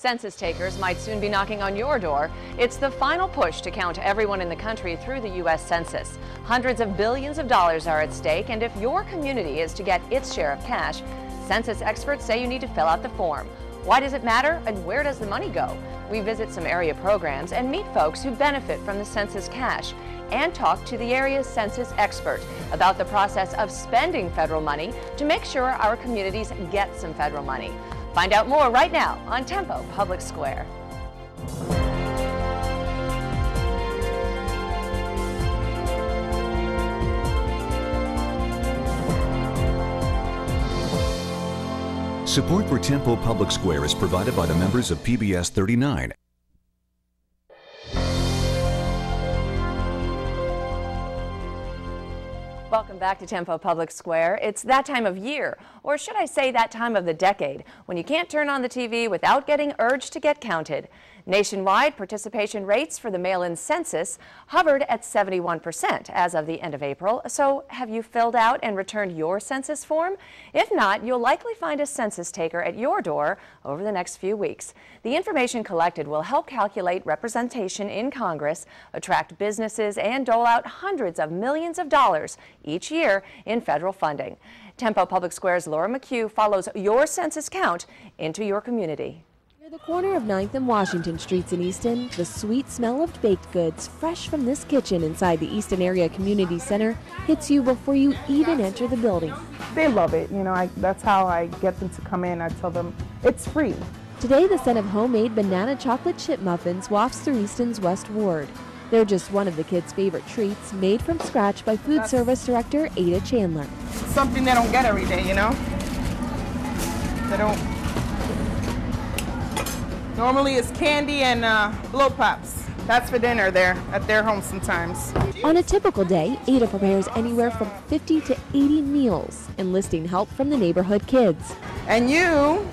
Census takers might soon be knocking on your door. It's the final push to count everyone in the country through the U.S. Census. Hundreds of billions of dollars are at stake, and if your community is to get its share of cash, census experts say you need to fill out the form. Why does it matter, and where does the money go? We visit some area programs and meet folks who benefit from the census cash, and talk to the area's census expert about the process of spending federal money to make sure our communities get some federal money. Find out more right now on Tempo Public Square. Support for Tempo Public Square is provided by the members of PBS 39. Welcome back to Tempo Public Square. It's that time of year, or should I say that time of the decade, when you can't turn on the TV without getting urged to get counted. Nationwide, participation rates for the mail-in census hovered at 71% as of the end of April. So have you filled out and returned your census form? If not, you'll likely find a census taker at your door over the next few weeks. The information collected will help calculate representation in Congress, attract businesses, and dole out hundreds of millions of dollars each year in federal funding. Tempo Public Square's Laura McHugh follows your census count into your community. Near the corner of 9th and Washington Streets in Easton, the sweet smell of baked goods fresh from this kitchen inside the Easton Area Community Center hits you before you even enter the building. They love it. You know, that's how I get them to come in. I tell them it's free. Today, the scent of homemade banana chocolate chip muffins wafts through Easton's West Ward. They're just one of the kids' favorite treats, made from scratch by food service director Ada Chandler. Something they don't get every day, you know? They don't. Normally it's candy and blow pops. That's for dinner there at their home sometimes. On a typical day, Ada prepares anywhere from 50 to 80 meals, enlisting help from the neighborhood kids. And you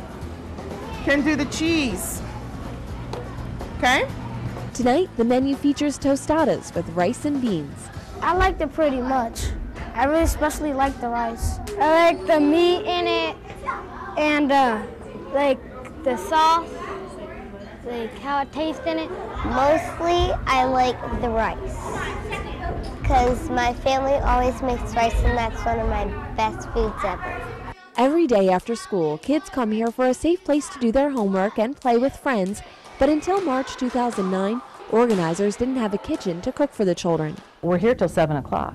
can do the cheese, okay? Tonight, the menu features tostadas with rice and beans. I liked it pretty much. I really especially like the rice. I like the meat in it and like the sauce, like how it tastes in it. Mostly, I like the rice because my family always makes rice and that's one of my best foods ever. Every day after school, kids come here for a safe place to do their homework and play with friends. But until March 2009, organizers didn't have a kitchen to cook for the children. We're here till 7 o'clock,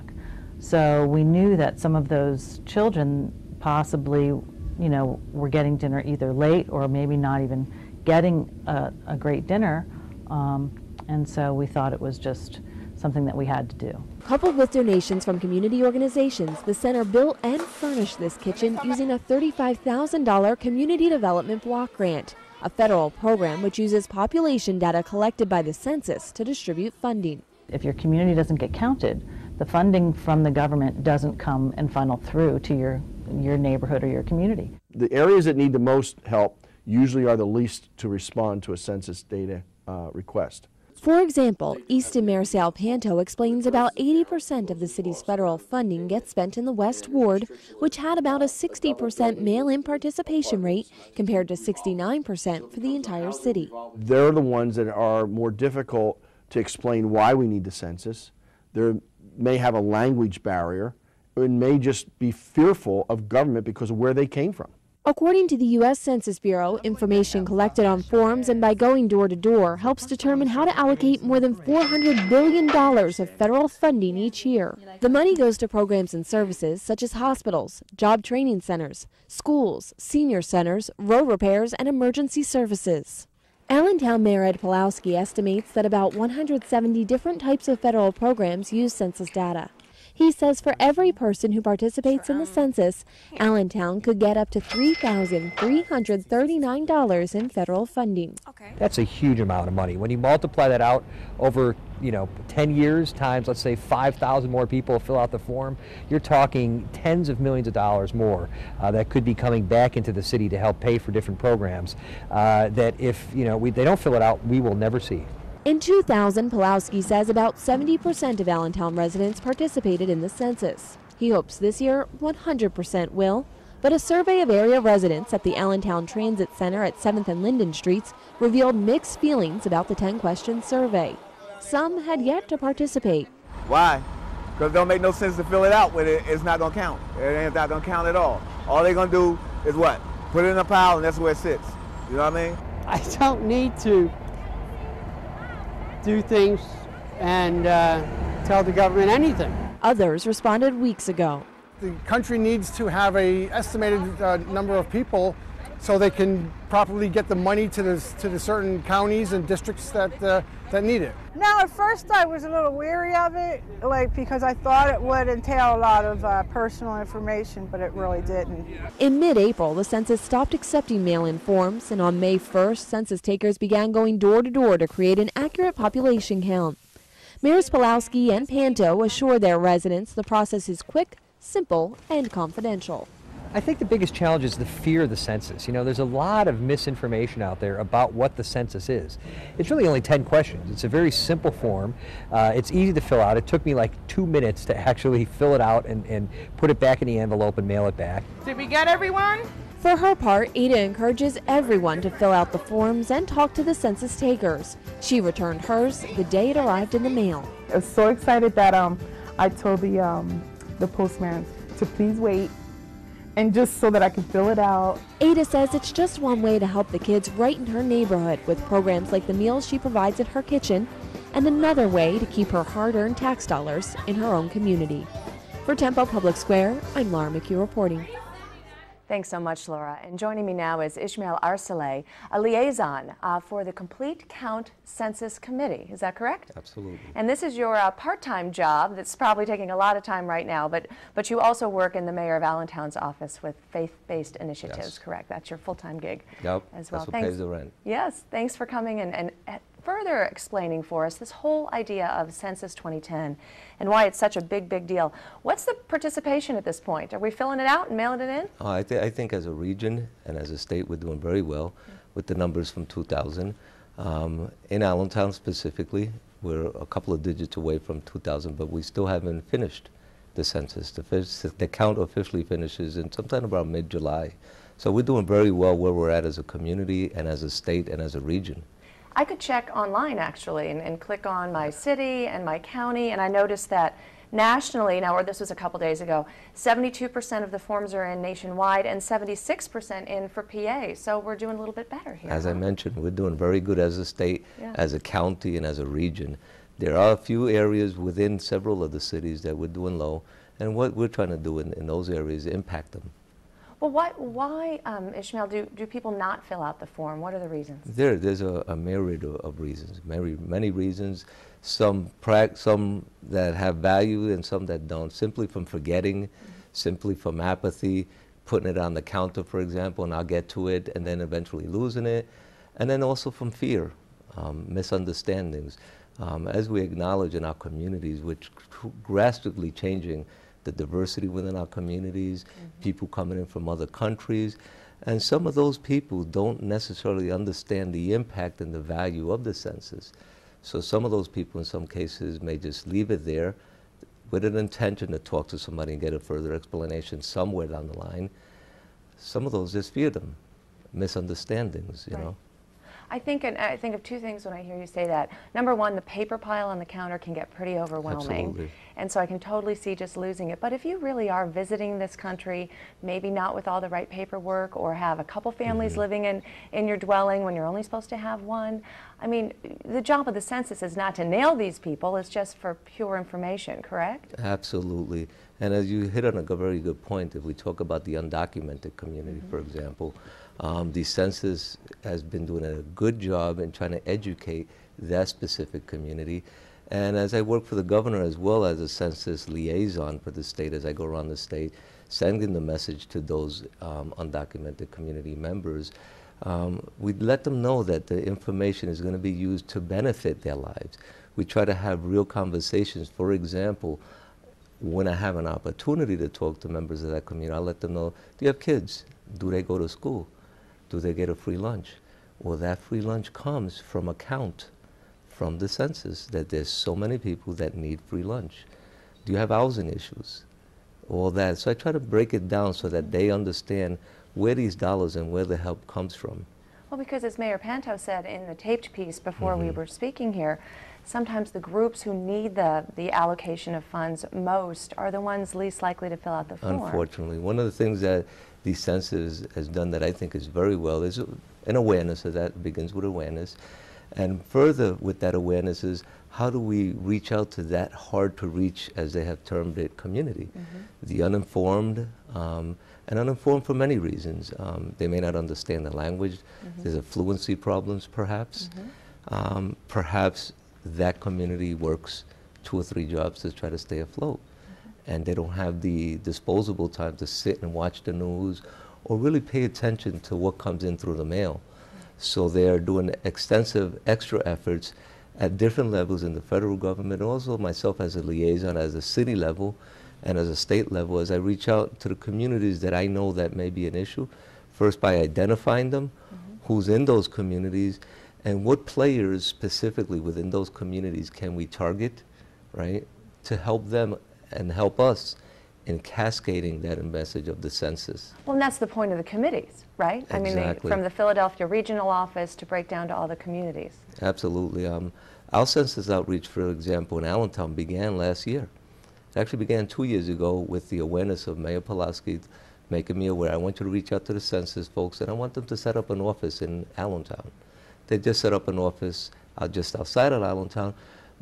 so we knew that some of those children possibly, were getting dinner either late or maybe not even getting a great dinner, and so we thought it was just something that we had to do. Coupled with donations from community organizations, the center built and furnished this kitchen using a $35,000 community development block grant, a federal program which uses population data collected by the census to distribute funding. If your community doesn't get counted, the funding from the government doesn't come and funnel through to your neighborhood or your community. The areas that need the most help usually are the least to respond to a census data request. For example, Easton Mayor Sal Panto explains about 80% of the city's federal funding gets spent in the West Ward, which had about a 60% mail-in participation rate compared to 69% for the entire city. They're the ones that are more difficult to explain why we need the census. They may have a language barrier and may just be fearful of government because of where they came from. According to the U.S. Census Bureau, information collected on forms and by going door to door helps determine how to allocate more than $400 billion of federal funding each year. The money goes to programs and services such as hospitals, job training centers, schools, senior centers, road repairs, and emergency services. Allentown Mayor Ed Pulowski estimates that about 170 different types of federal programs use census data. He says for every person who participates in the census, Allentown could get up to $3,339 in federal funding. Okay. That's a huge amount of money. When you multiply that out over, 10 years times, let's say 5,000 more people fill out the form, you're talking tens of millions of dollars more that could be coming back into the city to help pay for different programs that if, they don't fill it out, we will never see. In 2000, Pulowski says about 70% of Allentown residents participated in the census. He hopes this year 100% will. But a survey of area residents at the Allentown Transit Center at 7th and Linden Streets revealed mixed feelings about the 10-question survey. Some had yet to participate. Why? Because it don't make no sense to fill it out when it's not going to count. It's not going to count at all. All they're going to do is what? Put it in a pile and that's where it sits. You know what I mean? I don't need to do things and tell the government anything. Others responded weeks ago. The country needs to have an estimated number of people so they can properly get the money to the certain counties and districts that need it. Now, at first I was a little weary of it, like, because I thought it would entail a lot of personal information, but it really didn't. In mid-April, the census stopped accepting mail-in forms, and on May 1st, census takers began going door-to-door to create an accurate population count. Mayors Pawlowski and Panto assure their residents the process is quick, simple, and confidential. I think the biggest challenge is the fear of the census. You know, there's a lot of misinformation out there about what the census is. It's really only 10 questions. It's a very simple form. It's easy to fill out. It took me like 2 minutes to actually fill it out and put it back in the envelope and mail it back. Did we get everyone? For her part, Ada encourages everyone to fill out the forms and talk to the census takers. She returned hers the day it arrived in the mail. I was so excited that I told the postman to please wait, and just so that I can fill it out. Ada says it's just one way to help the kids right in her neighborhood with programs like the meals she provides at her kitchen, and another way to keep her hard-earned tax dollars in her own community. For Tempo Public Square, I'm Laura McHugh reporting. Thanks so much, Laura. And joining me now is Ishmael Arsale, a liaison for the Complete Count Census Committee. Is that correct? Absolutely. And this is your part-time job that's probably taking a lot of time right now, but you also work in the mayor of Allentown's office with faith-based initiatives, yes. Correct? That's your full-time gig. Yep, as well. That's what pays the rent. Yes, thanks for coming and further explaining for us this whole idea of Census 2010 and why it's such a big deal. What's the participation at this point? Are we filling it out and mailing it in? I think as a region and as a state we're doing very well with the numbers from 2000. In Allentown specifically, we're a couple of digits away from 2000, but we still haven't finished the census. The count officially finishes in sometime about mid-July. So we're doing very well where we're at as a community and as a state and as a region. I could check online, actually, and click on my city and my county, and I noticed that nationally, now, or this was a couple days ago, 72% of the forms are in nationwide and 76% in for PA, so we're doing a little bit better here. As I mentioned, we're doing very good as a state, yeah, as a county, and as a region. There are a few areas within several of the cities that we're doing low, and what we're trying to do in those areas is impact them. Well, why Ishmael, do people not fill out the form? What are the reasons? There's a myriad of reasons, many reasons, some that have value and some that don't, simply from forgetting, simply from apathy, putting it on the counter, for example, and I'll get to it, and then eventually losing it, and then also from fear, misunderstandings. As we acknowledge in our communities, which are drastically changing, the diversity within our communities, mm-hmm, people coming in from other countries, and some of those people don't necessarily understand the impact and the value of the census. So some of those people in some cases may just leave it there with an intention to talk to somebody and get a further explanation somewhere down the line. Some of those just fear them, misunderstandings, you right know. I think of two things when I hear you say that. Number one, the paper pile on the counter can get pretty overwhelming. Absolutely. And so I can totally see just losing it. But if you really are visiting this country, maybe not with all the right paperwork, or have a couple families mm-hmm living in your dwelling when you're only supposed to have one, I mean, the job of the census is not to nail these people, it's just for pure information, correct? Absolutely. And as you hit on a very good point, if we talk about the undocumented community, mm-hmm, for example, the census has been doing a good job in trying to educate that specific community. And as I work for the governor as well as a census liaison for the state, as I go around the state, sending the message to those undocumented community members, we let them know that the information is going to be used to benefit their lives. We try to have real conversations. For example, when I have an opportunity to talk to members of that community, I let them know, do you have kids? Do they go to school? Do they get a free lunch? Well, that free lunch comes from a count from the census that there's so many people that need free lunch. Do you have housing issues? all that. So I try to break it down so that they understand where these dollars and where the help comes from. Well, because as Mayor Panto said in the taped piece before we were speaking here, sometimes the groups who need the allocation of funds most are the ones least likely to fill out the form. Unfortunately. One of the things that the census has done that I think is very well is an awareness of that. It begins with awareness. And further with that awareness is how do we reach out to that hard-to-reach, as they have termed it, community? The uninformed, and uninformed for many reasons. They may not understand the language. There's a fluency problems, perhaps. Perhaps that community works 2 or 3 jobs to try to stay afloat. And they don't have the disposable time to sit and watch the news or really pay attention to what comes in through the mail. So they're doing extensive extra efforts at different levels in the federal government, also myself as a liaison, as a city level and as a state level, as I reach out to the communities that I know that may be an issue, first by identifying them, who's in those communities, and what players specifically within those communities can we target, right, to help them and help us in cascading that message of the census. Well, and that's the point of the committees, right? Exactly. I mean, from the Philadelphia regional office to break down to all the communities. Absolutely. Our census outreach, for example, in Allentown began last year. It actually began 2 years ago with the awareness of Mayor Pulaski making me aware. I want you to reach out to the census folks, and I want them to set up an office in Allentown. They just set up an office just outside of Allentown,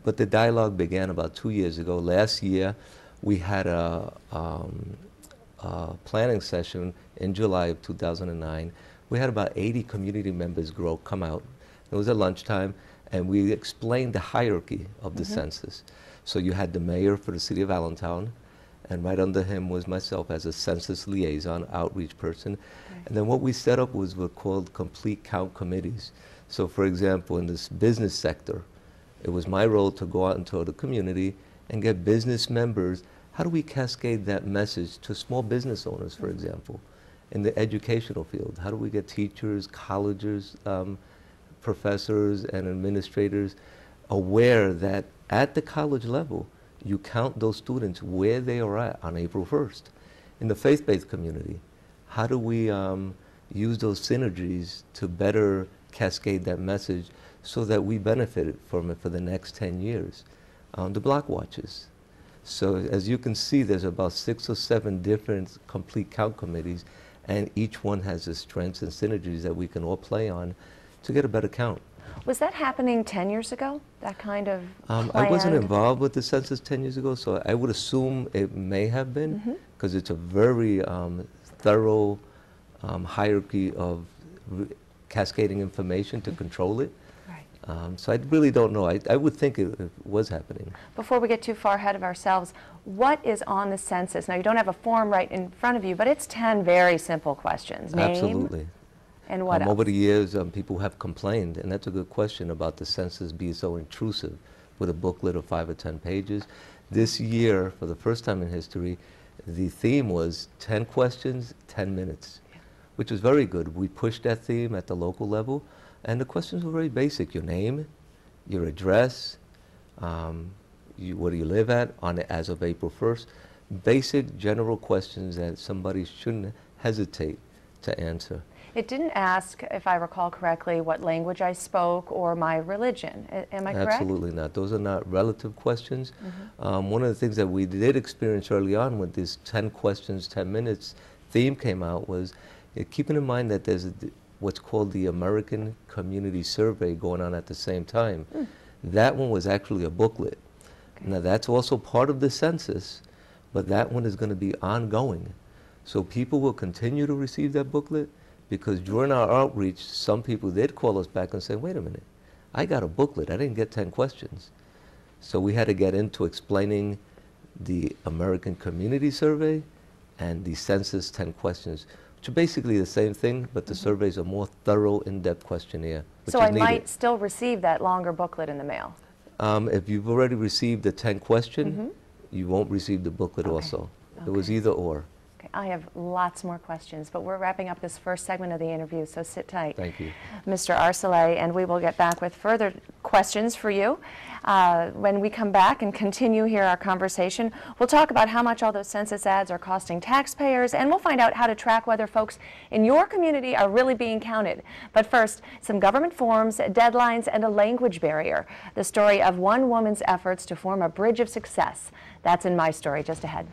but the dialogue began about 2 years ago. Last year, we had a planning session in July of 2009. We had about 80 community members come out. It was at lunchtime, and we explained the hierarchy of the census. So you had the mayor for the city of Allentown, and right under him was myself as a census liaison outreach person. And then what we set up was what were called complete count committees. So for example, in this business sector, it was my role to go out into the community and get business members. How do we cascade that message to small business owners, for example, in the educational field? How do we get teachers, colleges, professors, and administrators aware that at the college level, you count those students where they are at on April 1st? In the faith-based community, how do we use those synergies to better cascade that message so that we benefit from it for the next 10 years? The block watches. So as you can see, there's about 6 or 7 different complete count committees, and each one has the strengths and synergies that we can all play on to get a better count. Was that happening 10 years ago, that kind of I wasn't involved with the census 10 years ago, so I would assume it may have been, because it's a very thorough hierarchy of cascading information to control it. So I really don't know. I would think it was happening. Before we get too far ahead of ourselves, what is on the census? Now, you don't have a form right in front of you, but it's 10 very simple questions. Name, absolutely. And what else? Over the years, people have complained, and that's a good question, about the census being so intrusive with a booklet of 5 or 10 pages. This year, for the first time in history, the theme was 10 questions, 10 minutes, which was very good. We pushed that theme at the local level. And the questions were very basic: your name, your address, where do you live at as of April 1st. Basic general questions that somebody shouldn't hesitate to answer. It didn't ask, if I recall correctly, what language I spoke or my religion. Am I correct? Absolutely not. Those are not relative questions. One of the things that we did experience early on with this 10 questions, 10 minutes theme came out was keeping in mind that there's what's called the American Community Survey going on at the same time. That one was actually a booklet. Now that's also part of the census, but that one is going to be ongoing. So people will continue to receive that booklet, because during our outreach, some people did call us back and say, wait a minute, I got a booklet, I didn't get 10 questions. So we had to get into explaining the American Community Survey and the census 10 questions. Which are basically the same thing, but the surveys are more thorough, in-depth questionnaire. So I might still receive that longer booklet in the mail? If you've already received the 10 question, you won't receive the booklet also. It was either or. I have lots more questions, but we're wrapping up this first segment of the interview, so sit tight. Thank you. Mr. Arsale, and we will get back with further questions for you. When we come back and continue here our conversation, we'll talk about how much all those census ads are costing taxpayers, and we'll find out how to track whether folks in your community are really being counted. But first, some government forms, deadlines, and a language barrier. The story of one woman's efforts to form a bridge of success. That's in my story just ahead.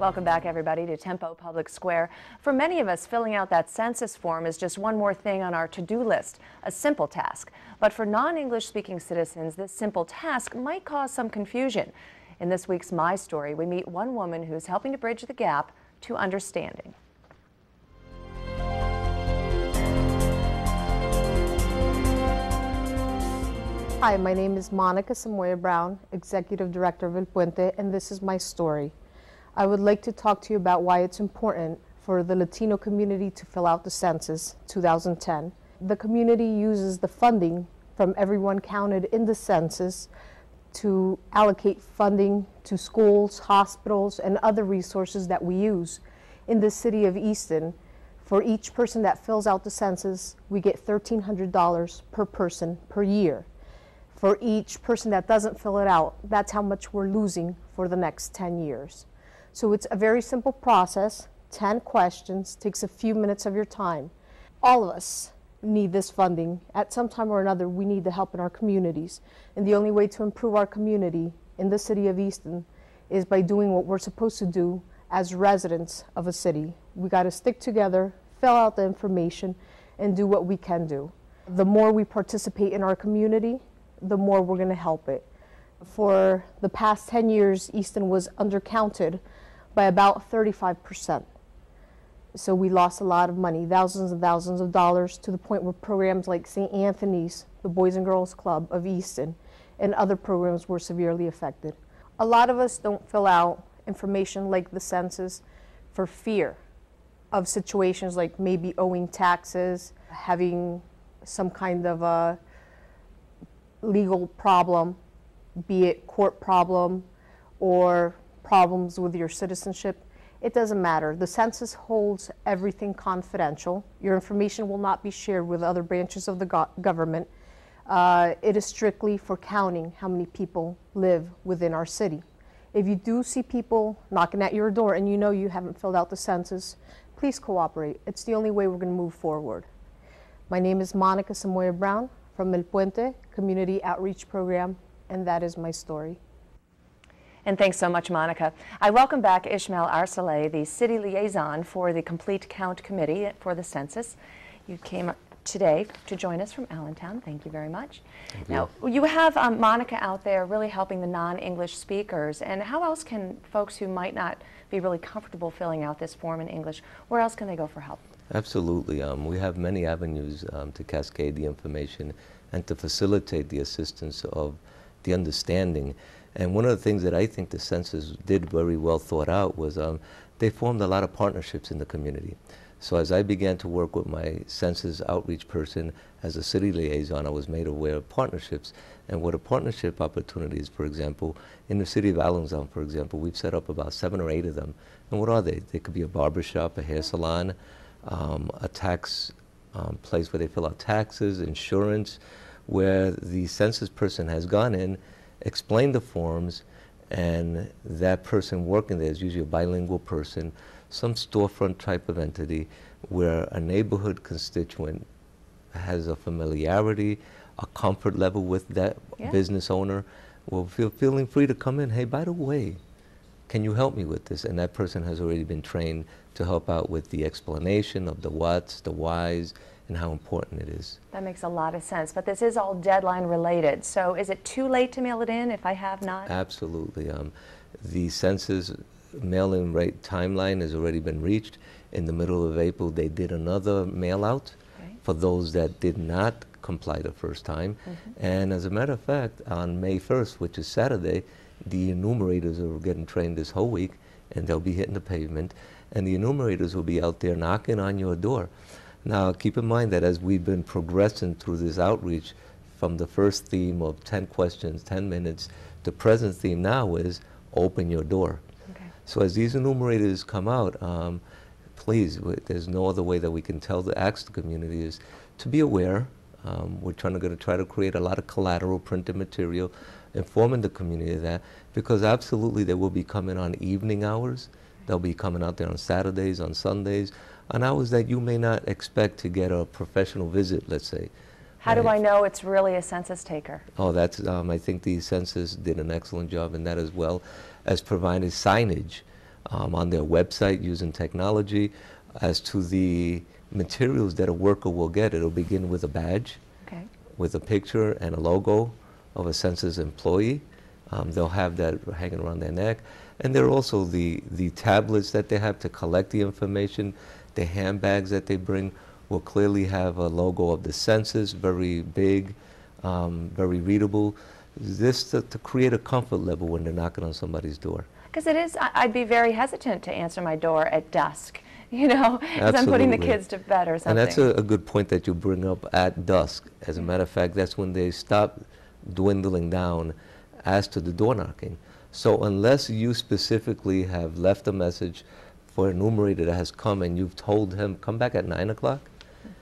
Welcome back, everybody, to Tempo Public Square. For many of us, filling out that census form is just one more thing on our to-do list, a simple task. But for non-English speaking citizens, this simple task might cause some confusion. In this week's My Story, we meet one woman who's helping to bridge the gap to understanding. Hi, my name is Monica Zomoya Brown, Executive Director of El Puente, and this is my story. I would like to talk to you about why it's important for the Latino community to fill out the census 2010. The community uses the funding from everyone counted in the census to allocate funding to schools, hospitals, and other resources that we use. In the city of Easton, for each person that fills out the census, we get $1,300 per person per year. For each person that doesn't fill it out, that's how much we're losing for the next 10 years. So it's a very simple process, 10 questions, takes a few minutes of your time. All of us need this funding. At some time or another, we need the help in our communities. And the only way to improve our community in the city of Easton is by doing what we're supposed to do as residents of a city. We got to stick together, fill out the information, and do what we can do. The more we participate in our community, the more we're going to help it. For the past 10 years, Easton was undercounted by about 35%. So we lost a lot of money, thousands and thousands of dollars, to the point where programs like St. Anthony's, the Boys and Girls Club of Easton, and other programs were severely affected. A lot of us don't fill out information like the census for fear of situations like maybe owing taxes, having some kind of a legal problem, be it court problem or problems with your citizenship. It doesn't matter. The census holds everything confidential. Your information will not be shared with other branches of the government. It is strictly for counting how many people live within our city. If you do see people knocking at your door and you know you haven't filled out the census, please cooperate. It's the only way we're going to move forward. My name is Monica Zomoya Brown from El Puente Community Outreach Program, and that is my story. And thanks so much, Monica. I welcome back Ishmael Arsale, the city liaison for the Complete Count Committee for the Census. You came today to join us from Allentown. Thank you very much. Thank you. Now, you have Monica out there really helping the non-English speakers. And how else can folks who might not be really comfortable filling out this form in English, where else can they go for help? Absolutely. We have many avenues to cascade the information and to facilitate the assistance of the understanding. And one of the things that I think the census did very well thought out was they formed a lot of partnerships in the community. So as I began to work with my census outreach person as a city liaison, I was made aware of partnerships. And what a partnership opportunity is, for example, in the city of Allentown, for example, we've set up about 7 or 8 of them. And what are they? They could be a barbershop, a hair salon, a tax place where they fill out taxes, insurance, where the census person has gone in, explain the forms, and that person working there is usually a bilingual person, some storefront type of entity where a neighborhood constituent has a familiarity, a comfort level with that business owner, will feel feeling free to come in. Hey, by the way, can you help me with this? And that person has already been trained to help out with the explanation of the whats, the whys, and how important it is. That makes a lot of sense, but this is all deadline related. So is it too late to mail it in if I have not? Absolutely. The census mail-in rate timeline has already been reached. In the middle of April, they did another mail-out for those that did not comply the first time. And as a matter of fact, on May 1st, which is Saturday, the enumerators are getting trained this whole week, and they'll be hitting the pavement, and the enumerators will be out there knocking on your door. Now, keep in mind that as we've been progressing through this outreach, from the first theme of 10 questions, 10 minutes, the present theme now is open your door. Okay. So as these enumerators come out, please, there's no other way that we can tell the acts of the community is to be aware. We're going to try to create a lot of collateral printed material, informing the community of that, because absolutely they will be coming on evening hours. They'll be coming out there on Saturdays, on Sundays, on hours that you may not expect to get a professional visit, let's say. How do I know it's really a census taker? Oh, that's, I think the census did an excellent job in that, as well as providing signage on their website using technology as to the materials that a worker will get. It'll begin with a badge, okay, with a picture and a logo of a census employee. They'll have that hanging around their neck. And there are also the tablets that they have to collect the information. The handbags that they bring will clearly have a logo of the census, very big, very readable. This to create a comfort level when they're knocking on somebody's door. Because it is, I'd be very hesitant to answer my door at dusk, you know, as I'm putting the kids to bed or something. And that's a good point that you bring up, at dusk. As a matter of fact, that's when they stop dwindling down as to the door knocking. So unless you specifically have left a message for an enumerator that has come and you've told him, come back at 9 o'clock, mm-hmm,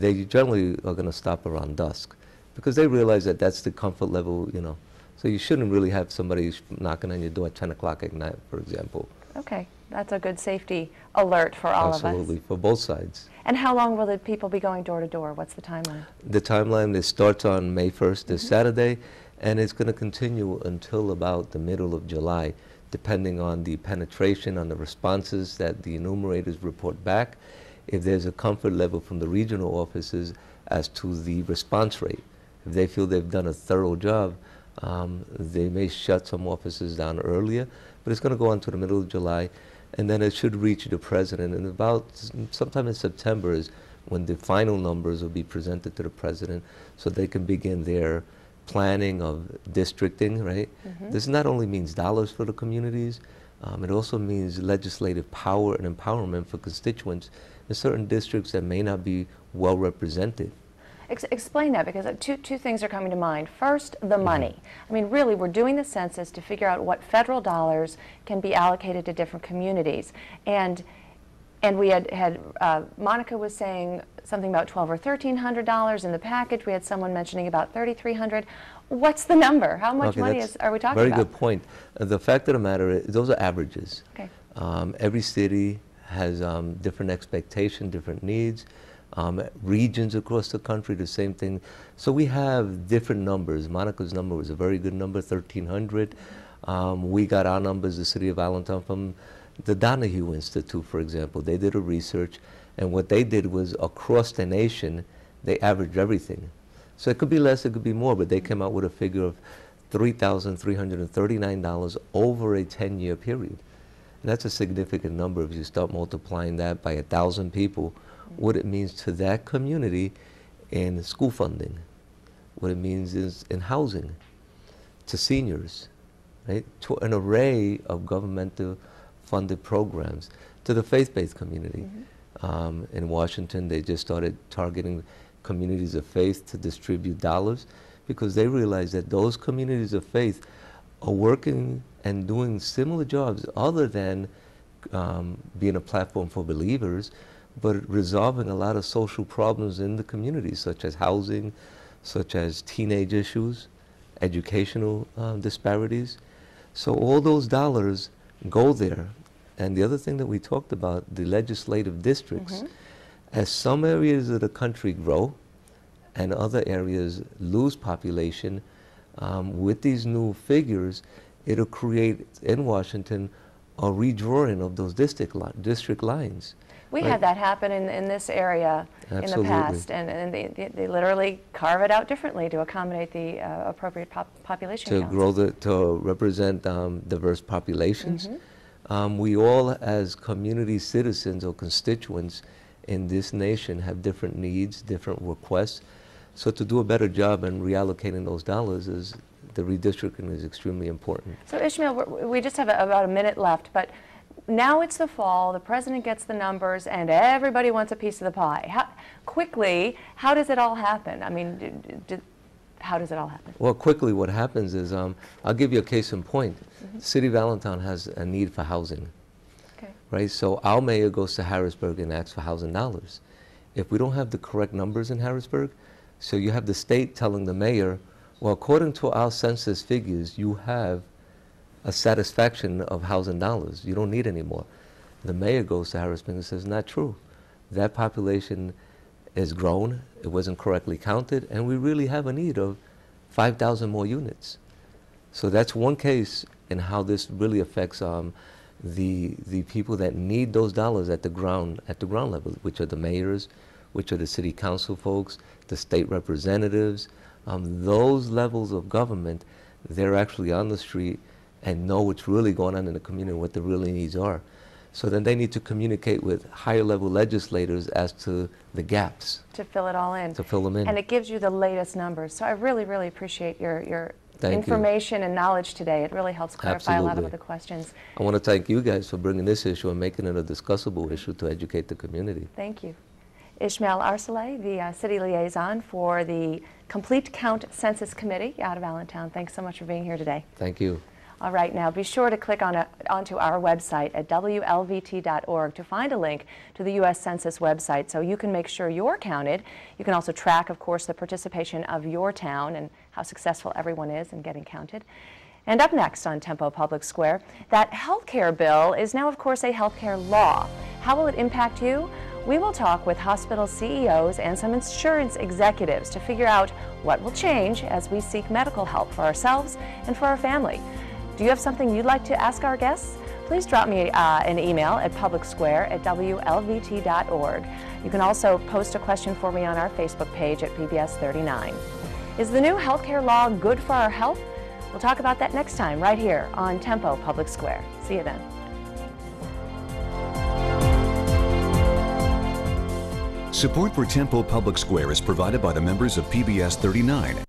they generally are going to stop around dusk because they realize that that's the comfort level, you know. So you shouldn't really have somebody knocking on your door at 10 o'clock at night, for example. Okay, that's a good safety alert for all of us. Absolutely, for both sides. And how long will the people be going door to door? What's the timeline? The timeline starts on May 1st, this mm-hmm Saturday, and it's going to continue until about the middle of July, depending on the penetration, on the responses that the enumerators report back, if there's a comfort level from the regional offices as to the response rate. If they feel they've done a thorough job, they may shut some offices down earlier, but it's going to go on to the middle of July, and then it should reach the president. And about sometime in September is when the final numbers will be presented to the president, so they can begin their planning of districting, right? Mm-hmm. This not only means dollars for the communities, it also means legislative power and empowerment for constituents in certain districts that may not be well represented. Explain that, because two things are coming to mind. First, the money. I mean, really, we're doing the census to figure out what federal dollars can be allocated to different communities. And we had Monica was saying something about $1,200 or $1,300 in the package. We had someone mentioning about $3,300. What's the number? How much money are we talking about? Very good point. The fact of the matter is, those are averages. Okay. Every city has different expectations, different needs. Regions across the country, the same thing. So we have different numbers. Monica's number was a very good number, 1,300. We got our numbers, the city of Allentown, from the Donahue Institute, for example. They did a research, and what they did was across the nation, they averaged everything. So it could be less, it could be more, but they came out with a figure of $3,339 over a 10-year period. And that's a significant number if you start multiplying that by 1,000 people, what it means to that community in school funding, what it means is in housing, to seniors, right? To an array of governmental funded programs, to the faith-based community. Mm-hmm. In Washington, they just started targeting communities of faith to distribute dollars because they realized that those communities of faith are working and doing similar jobs other than being a platform for believers, but resolving a lot of social problems in the community, such as housing, such as teenage issues, educational disparities. So all those dollars go there. And the other thing that we talked about, the legislative districts, mm-hmm, as some areas of the country grow and other areas lose population, with these new figures, it'll create in Washington a redrawing of those district lines. We had that happen in this area. Absolutely. In the past, and they literally carve it out differently to accommodate the appropriate population to counts. To represent diverse populations. Mm-hmm. We all, as community citizens or constituents in this nation, have different needs, different requests. So to do a better job in reallocating those dollars is the redistricting is extremely important. So Ishmael, we just have about a minute left, but now it's the fall, the president gets the numbers, and everybody wants a piece of the pie. How quickly, how does it all happen? I mean, how does it all happen? Well, quickly what happens is, I'll give you a case in point. Mm-hmm. City of Allentown has a need for housing. Okay. Right? So our mayor goes to Harrisburg and asks for $1,000. If we don't have the correct numbers in Harrisburg, so you have the state telling the mayor, well, according to our census figures, you have a satisfaction of $1,000. You don't need any more. The mayor goes to Harrisburg and says, not true. That population is grown, it wasn't correctly counted, and we really have a need of 5,000 more units. So that's one case in how this really affects the people that need those dollars at the ground level, which are the mayors, which are the city council folks, the state representatives. Those levels of government, they're actually on the street and know what's really going on in the community and what the really needs are. So then they need to communicate with higher level legislators as to the gaps. To fill it all in. To fill them in. And it gives you the latest numbers. So I really, really appreciate your information and knowledge today. It really helps clarify a lot of the questions. I want to thank you guys for bringing this issue and making it a discussable issue to educate the community. Thank you. Ishmael Arsale, the city liaison for the Complete Count Census Committee out of Allentown. Thanks so much for being here today. Thank you. All right, now be sure to click on onto our website at WLVT.org to find a link to the U.S. Census website so you can make sure you're counted. You can also track, of course, the participation of your town and how successful everyone is in getting counted. And up next on Tempo Public Square, that health care bill is now, of course, a health care law. How will it impact you? We will talk with hospital CEOs and some insurance executives to figure out what will change as we seek medical help for ourselves and for our family. Do you have something you'd like to ask our guests? Please drop me an email at publicsquare@wlvt.org. You can also post a question for me on our Facebook page at PBS 39. Is the new healthcare law good for our health? We'll talk about that next time right here on Tempo Public Square. See you then. Support for Tempo Public Square is provided by the members of PBS 39